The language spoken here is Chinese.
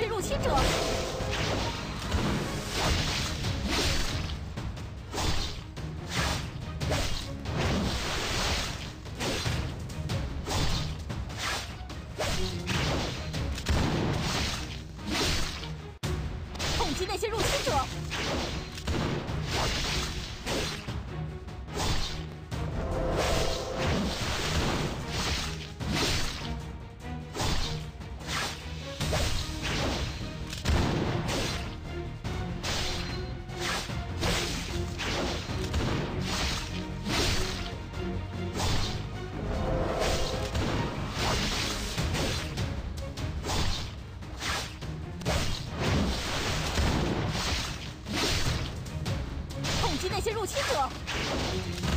是入侵者。 及那些入侵者。